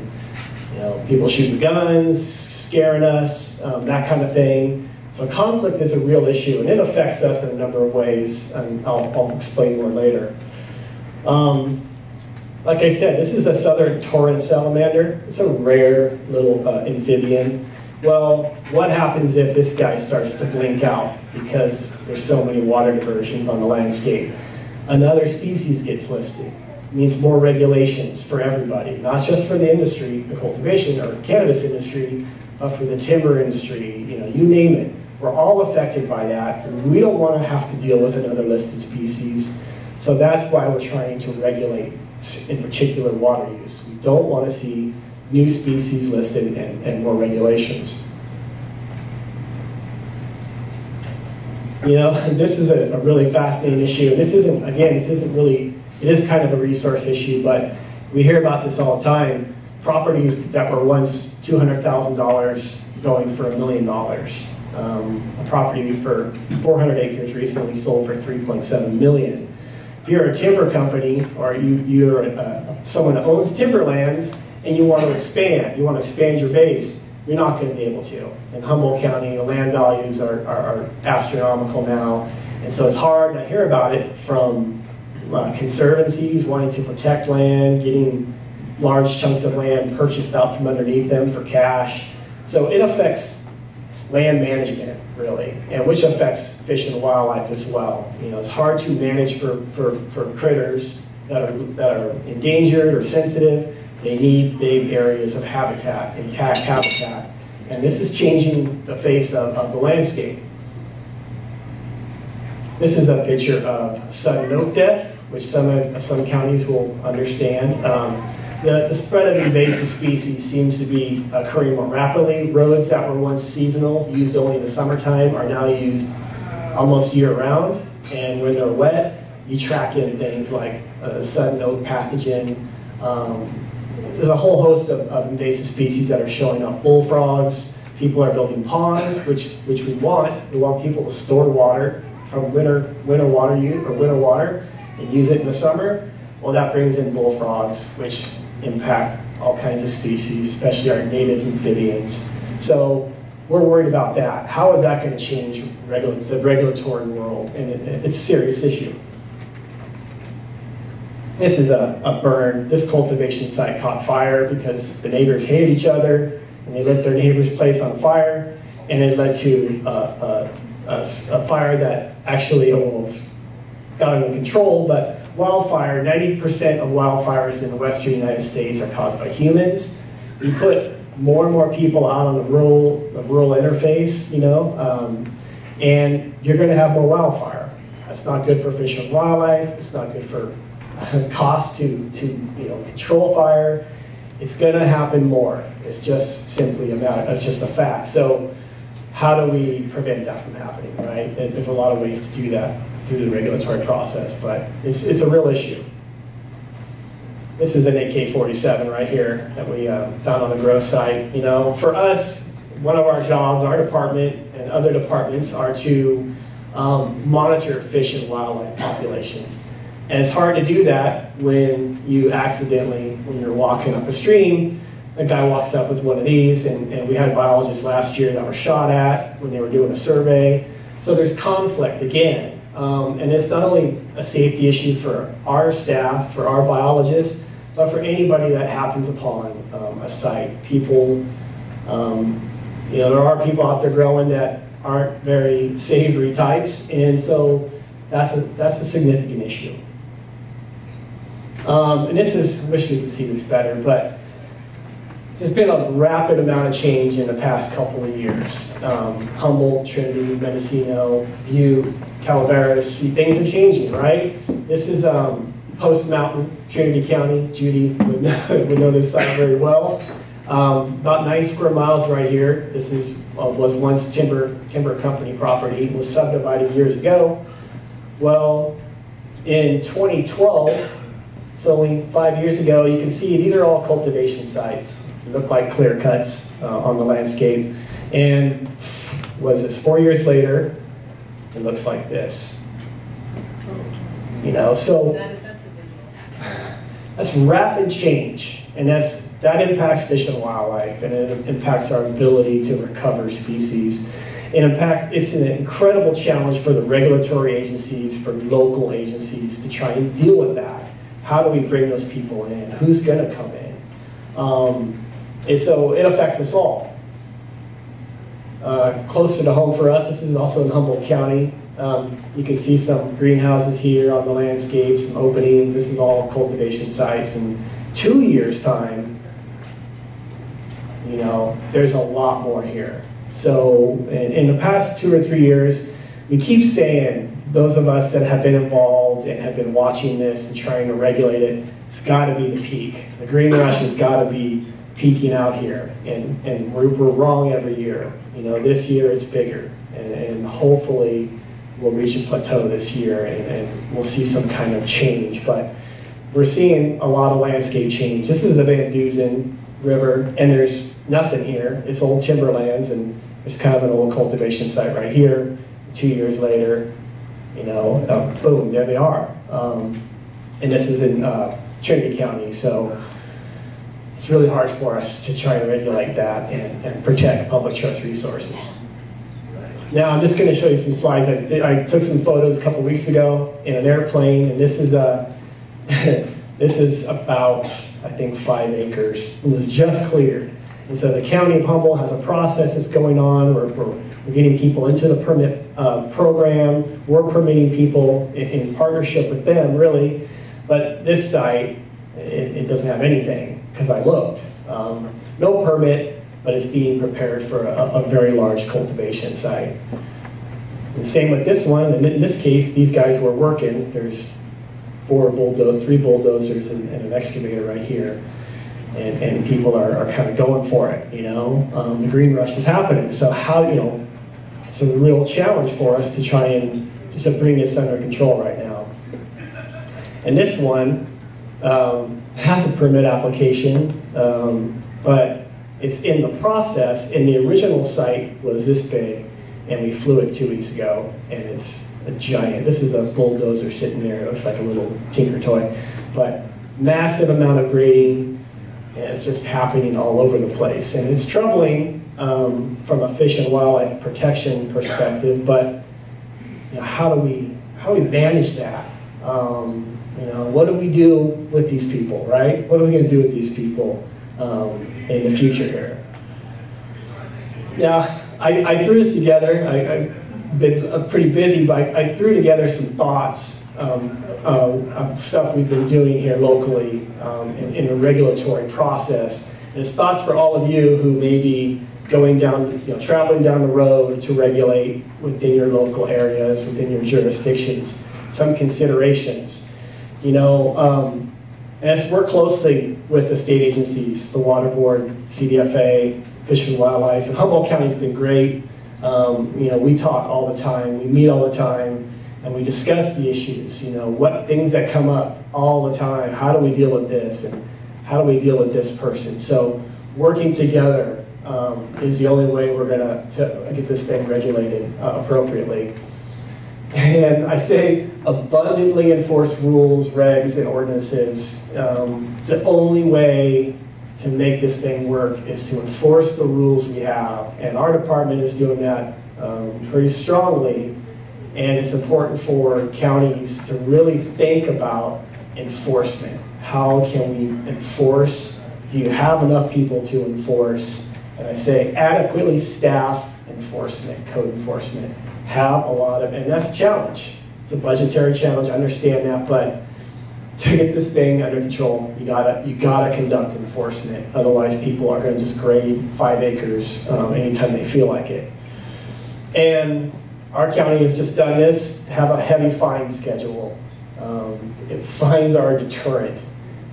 people shooting guns, scaring us, that kind of thing. So conflict is a real issue, and it affects us in a number of ways, and I'll explain more later. Like I said, this is a southern torrent salamander. It's a rare little amphibian. Well, what happens if this guy starts to blink out because there's so many water diversions on the landscape? Another species gets listed. Means more regulations for everybody, not just for the industry, the cultivation or cannabis industry, but for the timber industry, you name it. We're all affected by that. And we don't want to have to deal with another listed species. So that's why we're trying to regulate, in particular, water use. We don't want to see new species listed and more regulations. You know, this is a really fascinating issue. This isn't, again, this isn't really, it is kind of a resource issue, but we hear about this all the time. Properties that were once $200,000 going for $1 million. A property for 400 acres recently sold for $3.7 million. If you're a timber company or you're someone that owns timberlands and you want to expand your base, you're not going to be able to. In Humboldt County, the land values are astronomical now, and so it's hard. And I hear about it from conservancies wanting to protect land, getting large chunks of land purchased out from underneath them for cash. So it affects land management, really, and which affects fish and wildlife as well. You know, it's hard to manage for critters that are endangered or sensitive. They need big areas of habitat, intact habitat. And this is changing the face of the landscape. This is a picture of sun milk death, which some counties will understand. The spread of invasive species seems to be occurring more rapidly. Roads that were once seasonal, used only in the summertime, are now used almost year-round. And when they're wet, you track in things like sun milk pathogen. There's a whole host of invasive species that are showing up. Bullfrogs, people are building ponds, which we want. We want people to store water from winter water and use it in the summer. Well, that brings in bullfrogs, which impact all kinds of species, especially our native amphibians. So we're worried about that. How is that going to change the regulatory world? And it's a serious issue. This is a burn. This cultivation site caught fire because the neighbors hated each other and they lit their neighbor's place on fire, and it led to a fire that actually almost got under control. But wildfire, 90% of wildfires in the western United States are caused by humans. We put more and more people out on the rural interface, you know, and you're going to have more wildfire. That's not good for fish and wildlife. It's not good for cost to you know, control fire. It's going to happen more. It's just simply a matter. It's just a fact. So how do we prevent that from happening, right? And there's a lot of ways to do that through the regulatory process, but it's a real issue. This is an AK-47 right here that we found on the growth site. You know, for us, one of our jobs, our department and other departments, are to monitor fish and wildlife populations. And it's hard to do that when you accidentally, when you're walking up a stream, a guy walks up with one of these, and we had biologists last year that were shot at when they were doing a survey. So there's conflict again. And it's not only a safety issue for our staff, for our biologists, but for anybody that happens upon a site. People, you know, there are people out there growing that aren't very savory types, and so that's a significant issue. And this is, I wish we could see this better, but there's been a rapid amount of change in the past couple of years. Humboldt, Trinity, Mendocino, Butte, Calaveras, things are changing, right? This is post-mountain, Trinity County. Judy would know this site very well. About 9 square miles right here. This is was once timber company property. It was subdivided years ago. Well, in 2012, so only 5 years ago, you can see these are all cultivation sites. They look like clear cuts on the landscape. And was this 4 years later, it looks like this. You know, so that's rapid change. And that impacts fish and wildlife, and it impacts our ability to recover species. It's an incredible challenge for the regulatory agencies, for local agencies, to try and deal with that. How do we bring those people in? Who's going to come in? And so it affects us all. Closer to home for us, this is also in Humboldt County. You can see some greenhouses here on the landscape, some openings. This is all cultivation sites. In 2 years' time, you know, there's a lot more here. So in the past 2 or 3 years, we keep saying, those of us that have been involved and have been watching this and trying to regulate it, it's got to be the peak. The green rush has got to be peaking out here, and we're wrong every year. You know, this year it's bigger, and hopefully we'll reach a plateau this year and we'll see some kind of change. But we're seeing a lot of landscape change. This is the Van Dusen River, and there's nothing here. It's old timberlands, and there's kind of an old cultivation site right here. 2 years later, you know, boom, there they are. And this is in Trinity County, so it's really hard for us to try and regulate that and protect public trust resources. Now I'm just going to show you some slides. I took some photos a couple weeks ago in an airplane, and this is this is about, I think, 5 acres. It was just cleared. And so the County of Humboldt has a process that's going on. We're getting people into the permit program. We're permitting people in partnership with them, really. But this site, it doesn't have anything, because I looked. No permit, but it's being prepared for a very large cultivation site. And same with this one. And in this case, these guys were working. There's three bulldozers and an excavator right here. And people are kind of going for it, you know? The green rush is happening. So how, you know, it's a real challenge for us to try and just bring this under control right now. And this one has a permit application, but it's in the process, and the original site was this big, and we flew it 2 weeks ago, and it's a giant. This is a bulldozer sitting there. It looks like a little tinker toy, but massive amount of grading, and it's just happening all over the place. And it's troubling from a fish and wildlife protection perspective, but you know, how do we manage that? You know, what do we do with these people, right? What are we going to do with these people in the future here? Yeah, I threw this together. I've been pretty busy, but I threw together some thoughts of stuff we've been doing here locally in the regulatory process. And it's thoughts for all of you who may be going down, you know, traveling down the road to regulate within your local areas, within your jurisdictions. Some considerations, you know, as work closely with the state agencies, the Water Board, CDFA, Fish and Wildlife, and Humboldt County's been great. You know, we talk all the time, we meet all the time, and we discuss the issues, you know, what things that come up all the time, how do we deal with this, and how do we deal with this person? So working together is the only way we're going to get this thing regulated appropriately. And I say abundantly enforce rules, regs, and ordinances. The only way to make this thing work is to enforce the rules we have. And our department is doing that pretty strongly. And it's important for counties to really think about enforcement. How can we enforce? Do you have enough people to enforce? And I say adequately staff enforcement, code enforcement. Have a lot of, and that's a challenge. It's a budgetary challenge, I understand that, but to get this thing under control, you gotta conduct enforcement. Otherwise, people are gonna just grade 5 acres anytime they feel like it. And our county has just done this, have a heavy fine schedule. Fines are a deterrent.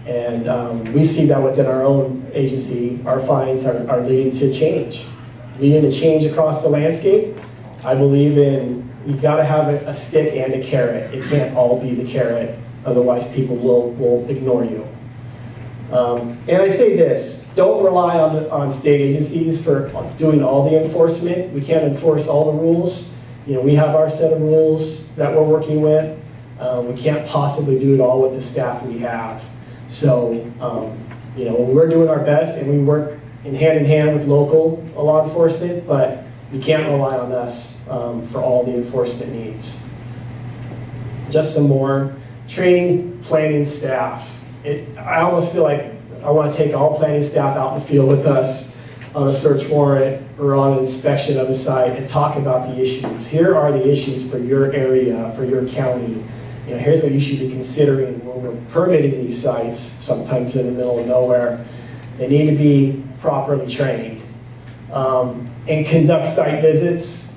And we see that within our own agency, our fines are leading to change. Leading to change across the landscape. I believe in, you've got to have a stick and a carrot. It can't all be the carrot, otherwise people will ignore you. And I say this, don't rely on state agencies for doing all the enforcement. We can't enforce all the rules. You know, we have our set of rules that we're working with. We can't possibly do it all with the staff we have. So, you know, we're doing our best, and we work in hand with local law enforcement, but you can't rely on us for all the enforcement needs. Just some more training, planning staff. I almost feel like I want to take all planning staff out in the field with us on a search warrant or on an inspection of a site and talk about the issues. Here are the issues for your area, for your county. You know, here's what you should be considering when we're permitting these sites, sometimes in the middle of nowhere. They need to be properly trained. And conduct site visits,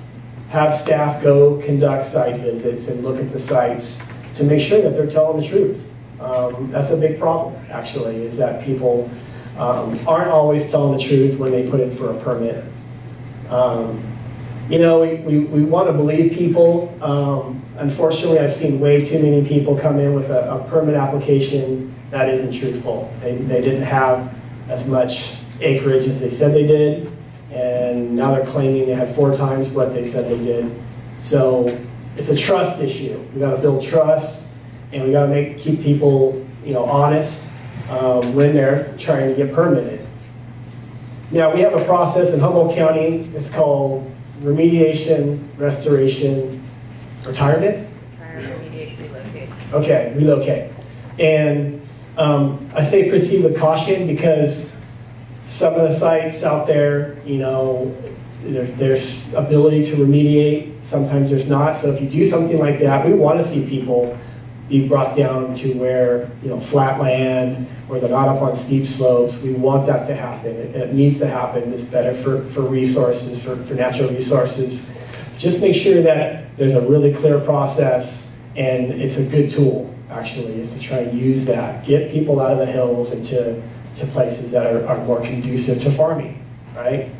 have staff go conduct site visits and look at the sites to make sure that they're telling the truth. That's a big problem, actually, is that people aren't always telling the truth when they put in for a permit. You know, we want to believe people. Unfortunately, I've seen way too many people come in with a permit application that isn't truthful. They didn't have as much acreage as they said they did, and now they're claiming they had 4 times what they said they did. So it's a trust issue. We got to build trust, and we got to keep people, you know, honest when they're trying to get permitted. Now we have a process in Humboldt County. It's called remediation, restoration, retirement? Remediation, relocate. Okay, relocate. And I say proceed with caution because some of the sites out there, you know, there's ability to remediate, sometimes there's not. So if you do something like that, we want to see people be brought down to where, you know, flat land, or they're not up on steep slopes. We want that to happen. It needs to happen. It's better for resources, for natural resources. Just make sure that there's a really clear process, and it's a good tool, actually, is to try and use that. Get people out of the hills and to places that are more conducive to farming, right?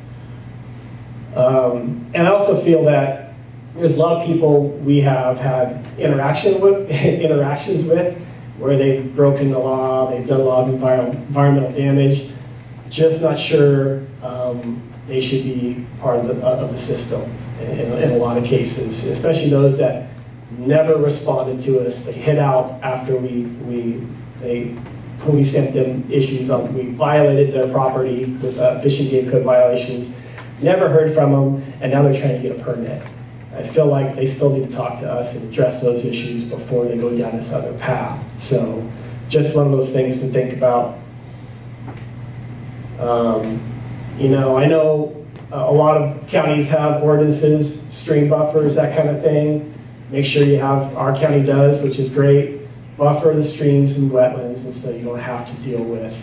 And I also feel that there's a lot of people we have had interactions with where they've broken the law, they've done a lot of environmental damage, just not sure they should be part of the system in a lot of cases, especially those that never responded to us. They hid out after we sent them issues on, we violated their property with Fish and Game Code violations, never heard from them, and now they're trying to get a permit. I feel like they still need to talk to us and address those issues before they go down this other path. So just one of those things to think about. You know, I know a lot of counties have ordinances, stream buffers, that kind of thing. Make sure you have, our county does, which is great, buffer the streams and wetlands, and so you don't have to deal with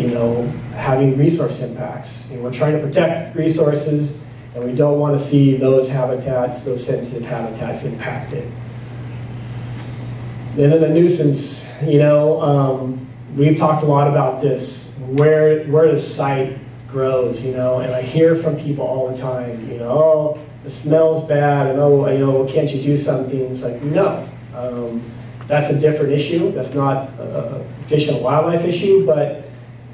you know, having resource impacts. And we're trying to protect resources, and we don't want to see those habitats, those sensitive habitats, impacted. And then a nuisance, you know, we've talked a lot about this, where the site grows, you know, and I hear from people all the time, you know, oh, it smells bad, and oh, you know, can't you do something? It's like, no, that's a different issue. That's not a fish and wildlife issue, but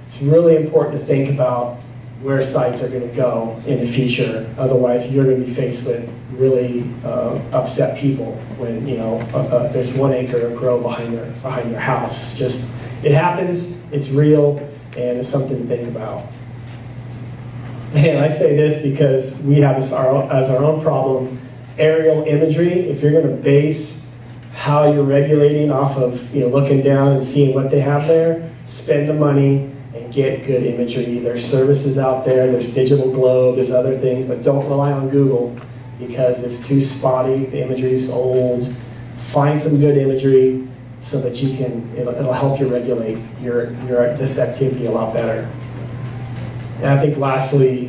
it's really important to think about where sites are going to go in the future. Otherwise, you're going to be faced with really upset people when, you know, there's 1 acre of grow behind their house. Just, it happens, it's real, and it's something to think about. And I say this because we have this as our own problem, aerial imagery. If you're going to base how you're regulating off of, you know, looking down and seeing what they have there, spend the money, get good imagery. There's services out there, there's Digital Globe, there's other things, but don't rely on Google because it's too spotty, the imagery's old. Find some good imagery so that you can, it'll help you regulate this activity a lot better. And I think lastly,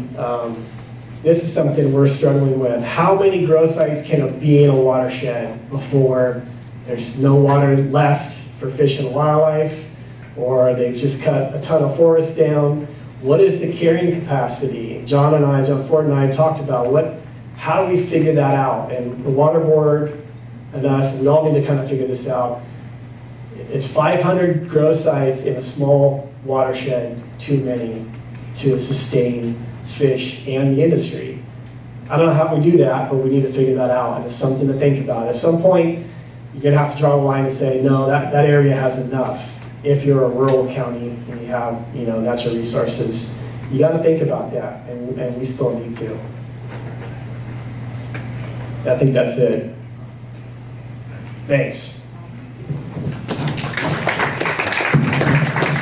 this is something we're struggling with. How many grow sites can be in a watershed before there's no water left for fish and wildlife? Or they've just cut a ton of forest down. What is the carrying capacity? John Ford and I talked about how do we figure that out? And the Water Board and us, we all need to kind of figure this out. It's 500 grow sites in a small watershed, too many to sustain fish and the industry. I don't know how we do that, but we need to figure that out, and it's something to think about. At some point, you're gonna have to draw a line and say, no, that area has enough. If you're a rural county and you have, you know, natural resources, you got to think about that, and we still need to. I think that's it. Thanks.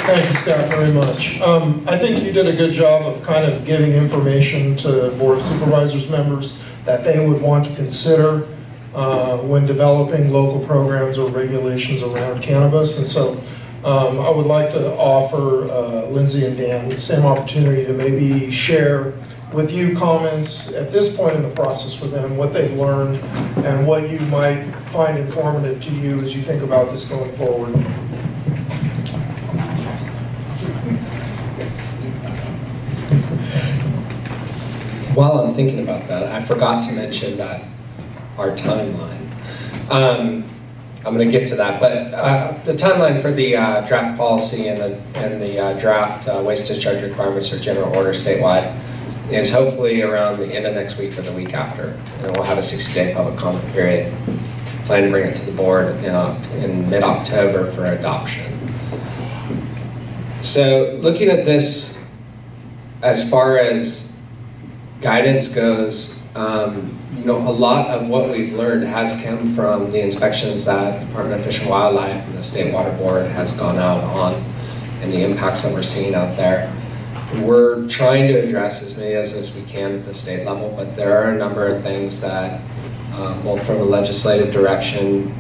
Thank you, Scott, very much. I think you did a good job of kind of giving information to Board of Supervisors members that they would want to consider when developing local programs or regulations around cannabis, and so. I would like to offer Lindsay and Dan the same opportunity to maybe share with you comments at this point in the process for them, what they've learned, and what you might find informative to you as you think about this going forward. While I'm thinking about that, I forgot to mention that our timeline. I'm going to get to that, but the timeline for the draft policy and the draft waste discharge requirements for general order statewide is hopefully around the end of next week or the week after, and we'll have a 60-day public comment period. Plan to bring it to the board in mid-October for adoption. So looking at this, as far as guidance goes, you know, a lot of what we've learned has come from the inspections that the Department of Fish and Wildlife and the State Water Board has gone out on, and the impacts that we're seeing out there. We're trying to address as many as we can at the state level, but there are a number of things that, both from a legislative direction,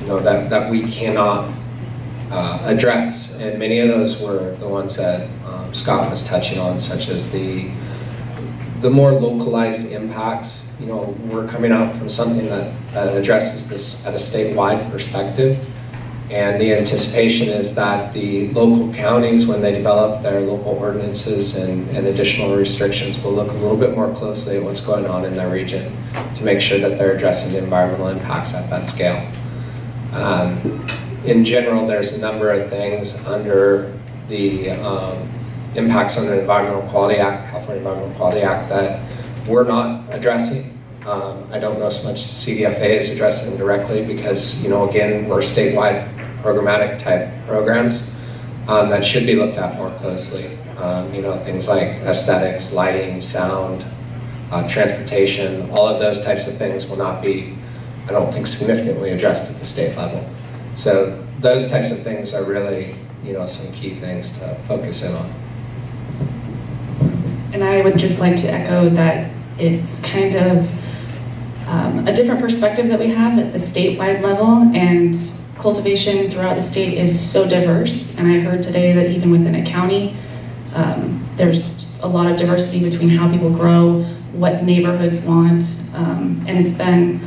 you know, that we cannot address. And many of those were the ones that Scott was touching on, such as the more localized impacts. You know, we're coming out from something that addresses this at a statewide perspective. And the anticipation is that the local counties, when they develop their local ordinances and additional restrictions, will look a little bit more closely at what's going on in their region to make sure that they're addressing the environmental impacts at that scale. In general, there's a number of things under the impacts on the Environmental Quality Act, California Environmental Quality Act, that we're not addressing. I don't know so much CDFA is addressing them directly because, you know, again, we're statewide programmatic type programs that should be looked at more closely. You know, things like aesthetics, lighting, sound, transportation, all of those types of things will not be, I don't think, significantly addressed at the state level. So those types of things are really, you know, some key things to focus in on. And I would just like to echo that it's kind of a different perspective that we have at the statewide level, and cultivation throughout the state is so diverse. And I heard today that even within a county, there's a lot of diversity between how people grow, what neighborhoods want, and it's been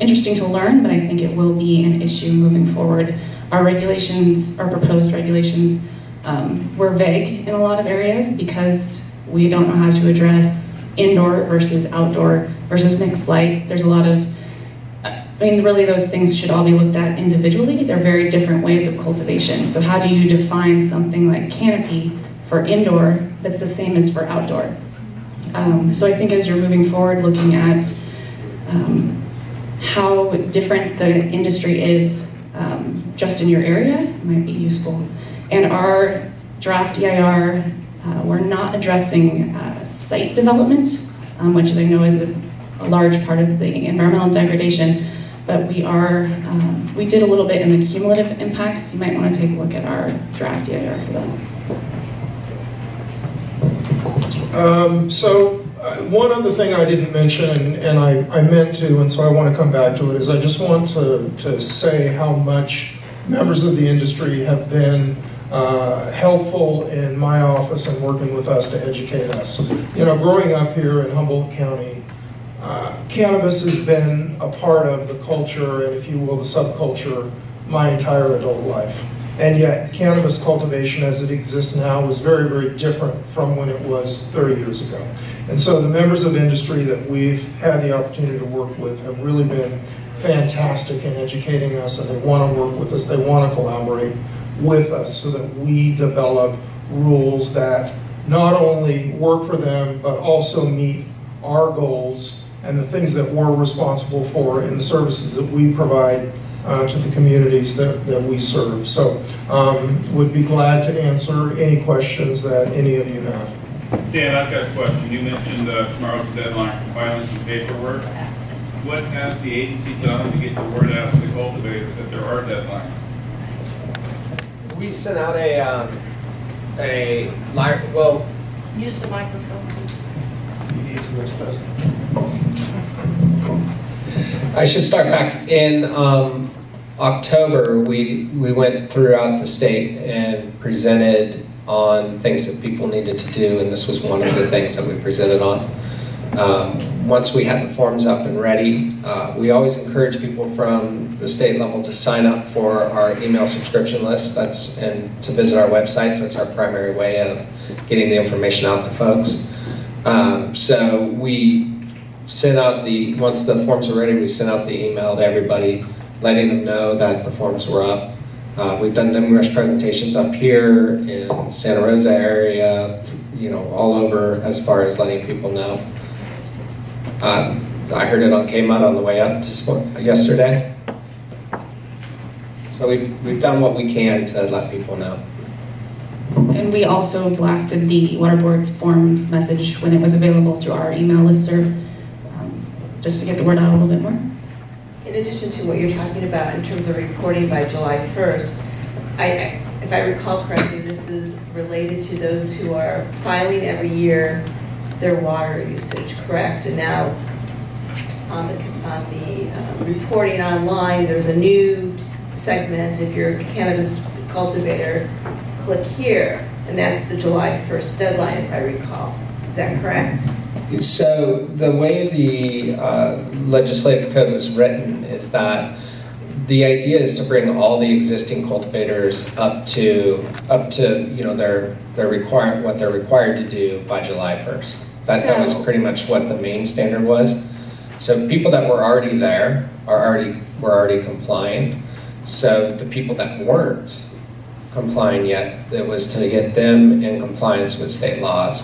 interesting to learn, but I think it will be an issue moving forward. Our regulations, our proposed regulations, were vague in a lot of areas because we don't know how to address indoor versus outdoor versus mixed light. There's a lot of, I mean, really those things should all be looked at individually. They're very different ways of cultivation. So how do you define something like canopy for indoor that's the same as for outdoor? So I think as you're moving forward, looking at how different the industry is just in your area might be useful. And our draft EIR, we're not addressing site development, which I know is a large part of the environmental degradation, but we are, we did a little bit in the cumulative impacts. You might want to take a look at our draft EIR for that. So one other thing I didn't mention, and I meant to, and so I want to come back to it, is I just want to say how much members of the industry have been helpful in my office and working with us to educate us. You know, growing up here in Humboldt County, cannabis has been a part of the culture and, if you will, the subculture my entire adult life. And yet, cannabis cultivation as it exists now is very, very different from when it was 30 years ago. And so the members of industry that we've had the opportunity to work with have really been fantastic in educating us, and they want to work with us, they want to collaborate with us so that we develop rules that not only work for them, but also meet our goals and the things that we're responsible for in the services that we provide to the communities that we serve. So would be glad to answer any questions that any of you have. Dan, I've got a question. You mentioned tomorrow's deadline for filing some paperwork. What has the agency done to get the word out to the cultivators that there are deadlines? We sent out well. Use the microphone. Use this. I should start back in October. We went throughout the state and presented on things that people needed to do, and this was one of the things that we presented on. Once we had the forms up and ready, we always encourage people from the state level to sign up for our email subscription list. And to visit our websites. That's our primary way of getting the information out to folks. So we sent out the, once the forms were ready, we sent out the email to everybody letting them know that the forms were up. We've done numerous presentations up here in Santa Rosa area, you know, all over as far as letting people know. I heard it on KMUD on the way up yesterday. So we've done what we can to let people know. And we also blasted the Water Board's forms message when it was available through our email listserv, just to get the word out a little bit more. In addition to what you're talking about in terms of reporting by July 1st, if I recall correctly, this is related to those who are filing every year their water usage, correct? And now on the reporting online, there's a new segment. If you're a cannabis cultivator, click here, and that's the July 1st deadline, if I recall. Is that correct? So the way the legislative code was written is that the idea is to bring all the existing cultivators up to you know what they're required to do by July 1st. That was pretty much what the main standard was. So people that were already there were already compliant. So the people that weren't complying yet, it was to get them in compliance with state laws.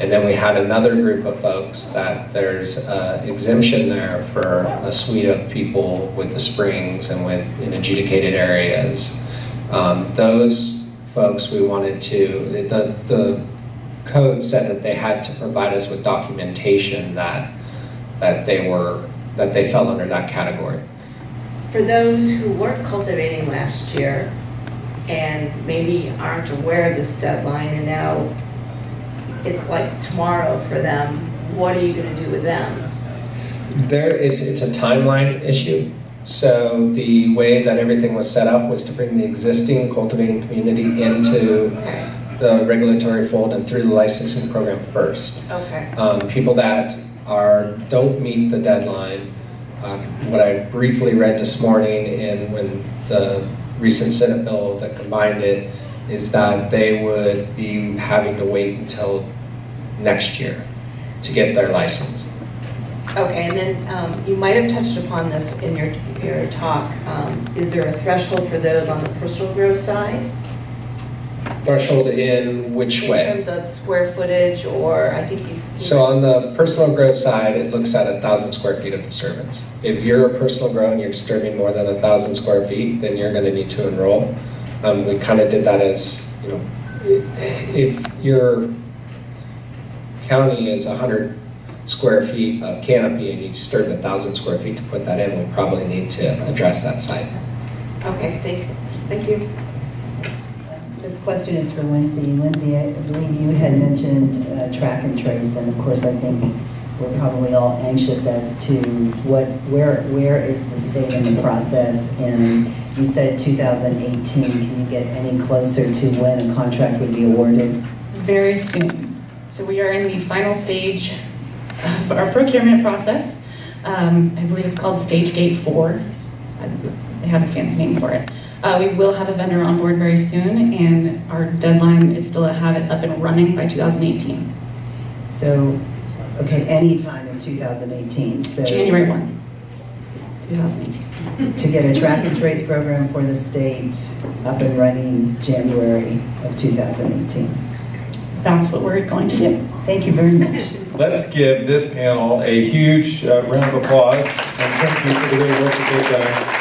And then we had another group of folks that there's exemption there for a suite of people with the springs and in adjudicated areas. Those folks we wanted to, the code said that they had to provide us with documentation that they fell under that category. For those who weren't cultivating last year and maybe aren't aware of this deadline and now it's like tomorrow for them, what are you going to do with them? It's a timeline issue. So the way that everything was set up was to bring the existing cultivating community into the regulatory fold and through the licensing program first. Okay. People that don't meet the deadline, what I briefly read this morning and when the recent Senate bill that combined it, is that they would be having to wait until next year to get their license. Okay, and then you might have touched upon this in your talk. Is there a threshold for those on the personal grow side? Threshold in which way? In terms of square footage, or I think you... So on the personal grow side, it looks at 1,000 square feet of disturbance. If you're a personal grow and you're disturbing more than 1,000 square feet, then you're going to need to enroll. We kind of did that as, you know, if your county is 100 square feet of canopy and you disturb 1,000 square feet to put that in, we probably need to address that site. Okay, thank you. This question is for Lindsay. Lindsay, I believe you had mentioned track and trace, and of course I think we're probably all anxious as to where is the state in the process, and you said 2018. Can you get any closer to when a contract would be awarded? Very soon. So we are in the final stage of our procurement process. I believe it's called Stage Gate 4. They have a fancy name for it. We will have a vendor on board very soon, and our deadline is still to have it up and running by 2018. So, okay, any time in 2018. So January 1, 2018. To get a track and trace program for the state up and running January of 2018. That's what we're going to do. Thank you very much. Let's give this panel a huge round of applause, and thank you for the great work that they've done.